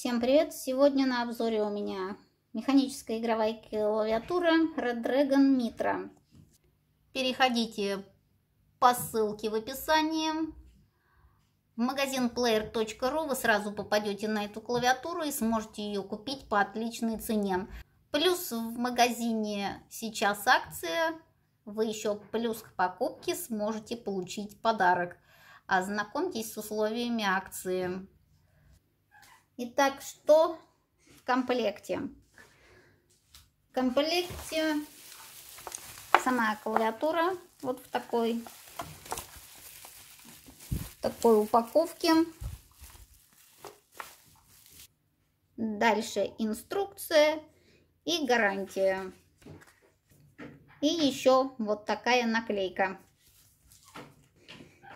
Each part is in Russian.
Всем привет! Сегодня на обзоре у меня механическая игровая клавиатура Redragon Mitra. Переходите по ссылке в описании. В магазин Pleer.ru вы сразу попадете на эту клавиатуру и сможете ее купить по отличной цене. Плюс в магазине сейчас акция. Вы еще плюс к покупке сможете получить подарок. Ознакомьтесь с условиями акции. Итак, что в комплекте? В комплекте сама клавиатура вот в такой упаковке. Дальше инструкция и гарантия. И еще вот такая наклейка.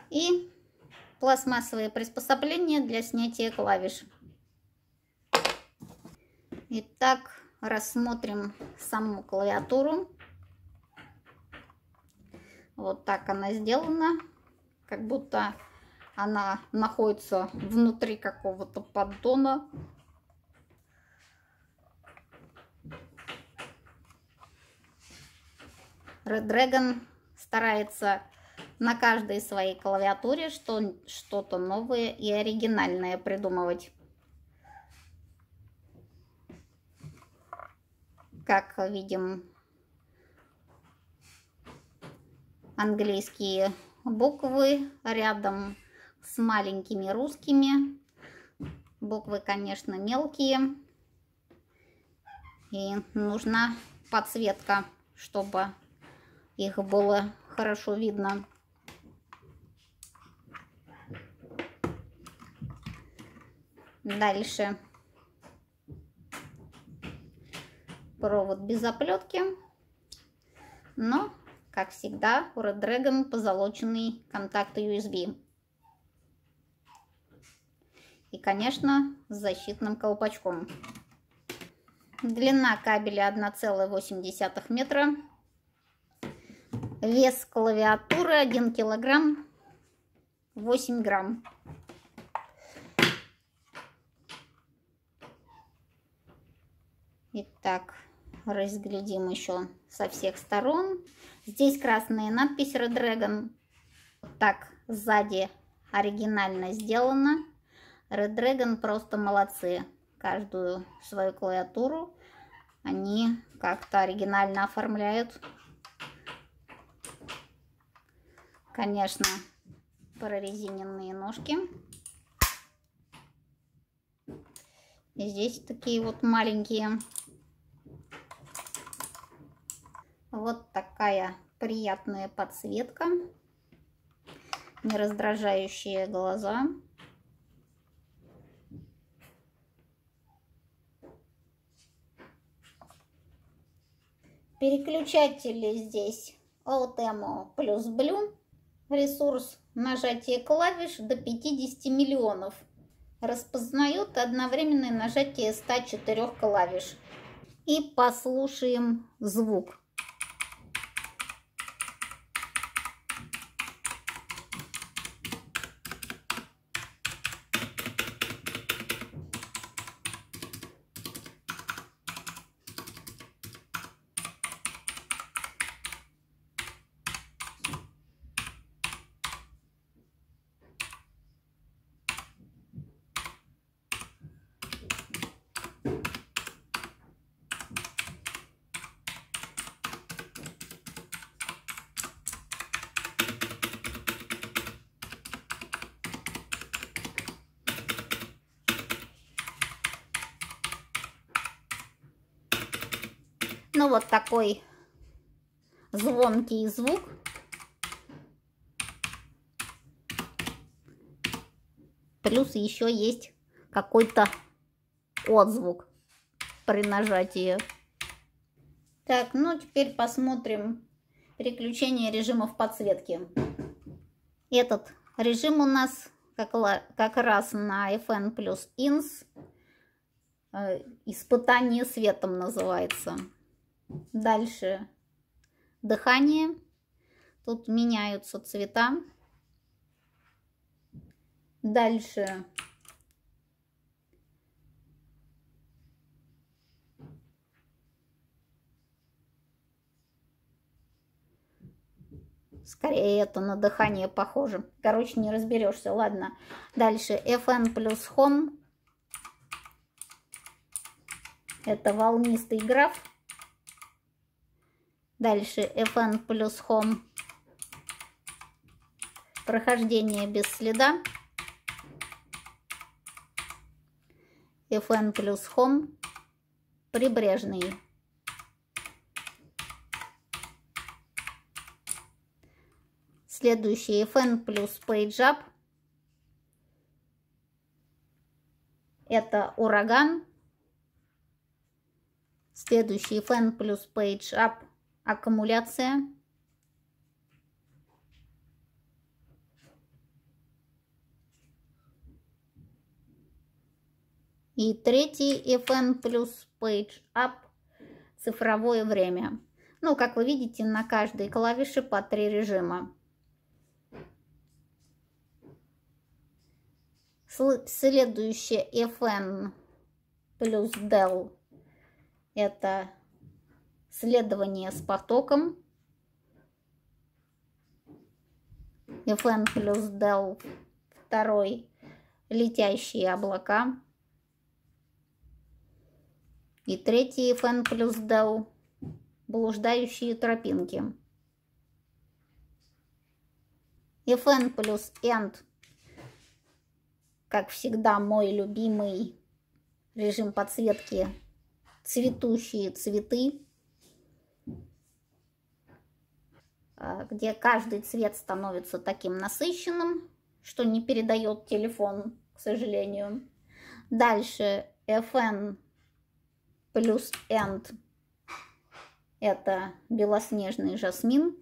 И пластмассовые приспособления для снятия клавиш. Итак, рассмотрим саму клавиатуру. Вот так она сделана, как будто она находится внутри какого-то поддона. Redragon старается на каждой своей клавиатуре что-то новое и оригинальное придумывать. Как видим, английские буквы рядом с маленькими русскими. Буквы, конечно, мелкие. И нужна подсветка, чтобы их было хорошо видно. Дальше. Провод без оплетки, но, как всегда, у Redragon позолоченный контакт USB. И, конечно, с защитным колпачком. Длина кабеля 1,8 метра. Вес клавиатуры 1 килограмм 8 грамм. Итак, разглядим еще со всех сторон. Здесь красная надпись Redragon. Так, сзади оригинально сделано. Redragon просто молодцы. Каждую свою клавиатуру они как-то оригинально оформляют. Конечно, прорезиненные ножки. И здесь такие вот маленькие. Вот такая приятная подсветка, не раздражающие глаза. Переключатели здесь Altemo плюс Blue. Ресурс нажатия клавиш до 50 миллионов. Распознает одновременное нажатие 104 клавиш. И послушаем звук. Ну, вот такой звонкий звук. Плюс еще есть какой-то отзвук при нажатии. Так, ну теперь посмотрим переключение режимов подсветки. Этот режим у нас как раз на FN плюс INS. Испытание светом называется. Дальше дыхание. Тут меняются цвета. Дальше Скорее это на дыхание похоже. Короче, не разберешься. Ладно. Дальше FN плюс Home. Это волнистый граф. Дальше FN плюс Home. Прохождение без следа. FN плюс Home. Прибрежный. Следующий FN плюс PageUp. Это ураган. Следующий FN плюс PageUp. Аккумуляция. И третий FN плюс PageUp. Цифровое время. Ну, как вы видите, на каждой клавише по 3 режима. Следующее FN плюс Del. Это следование с потоком. FN плюс Del. Второй. Летящие облака. И третий FN плюс Del. Блуждающие тропинки. FN плюс End. Как всегда, мой любимый режим подсветки. Цветущие цветы, где каждый цвет становится таким насыщенным, что не передает телефон, к сожалению. Дальше FN плюс End. Это белоснежный жасмин.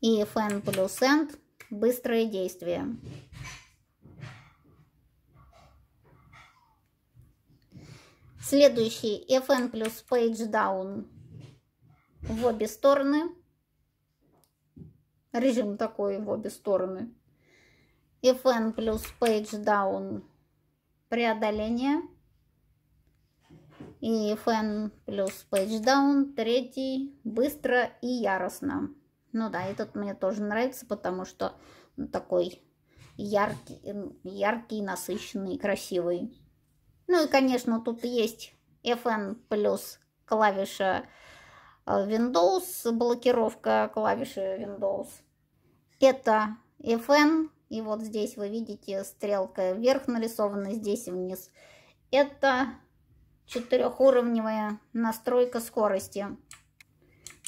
И FN плюс End. Быстрое действие. Следующий FN плюс Page Down. В обе стороны. Режим такой в обе стороны. FN плюс Page Down. Преодоление. И FN плюс Page Down. Третий. Быстро и яростно. Ну да, этот мне тоже нравится, потому что он такой яркий, насыщенный, красивый. Ну и, конечно, тут есть FN плюс клавиша Windows, блокировка клавиши Windows. Это FN, и вот здесь вы видите, стрелка вверх нарисована, здесь вниз. Это 4-уровневая настройка скорости.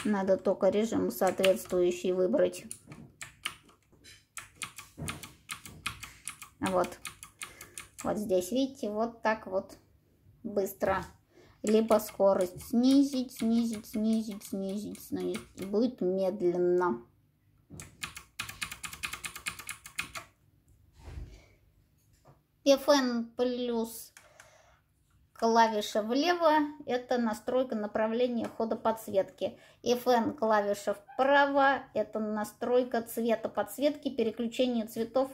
Надо только режим соответствующий выбрать. Вот. Вот здесь, видите, вот так вот быстро. Либо скорость снизить. И будет медленно. FN плюс клавиша влево – это настройка направления хода подсветки. FN клавиша вправо – это настройка цвета подсветки. Переключение цветов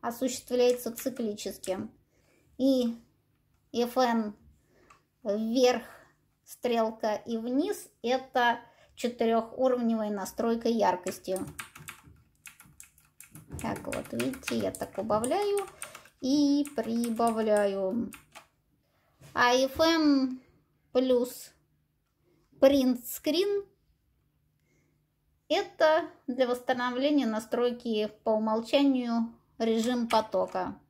осуществляется циклически. И FN вверх стрелка и вниз – это 4-уровневая настройка яркости. Так вот, видите, я так убавляю и прибавляю. А FN плюс Print Screen – это для восстановления настройки по умолчанию режим потока.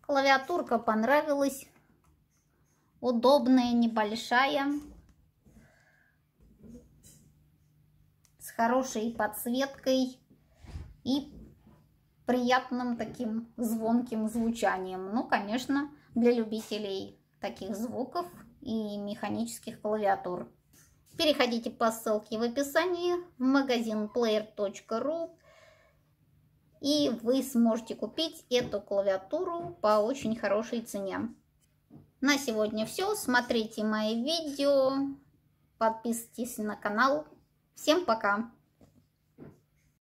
Клавиатурка понравилась. Удобная, небольшая. С хорошей подсветкой и приятным таким звонким звучанием. Ну, конечно, для любителей таких звуков и механических клавиатур. Переходите по ссылке в описании в магазин Pleer.ru, и вы сможете купить эту клавиатуру по очень хорошей цене. На сегодня все. Смотрите мои видео, подписывайтесь на канал. Всем пока!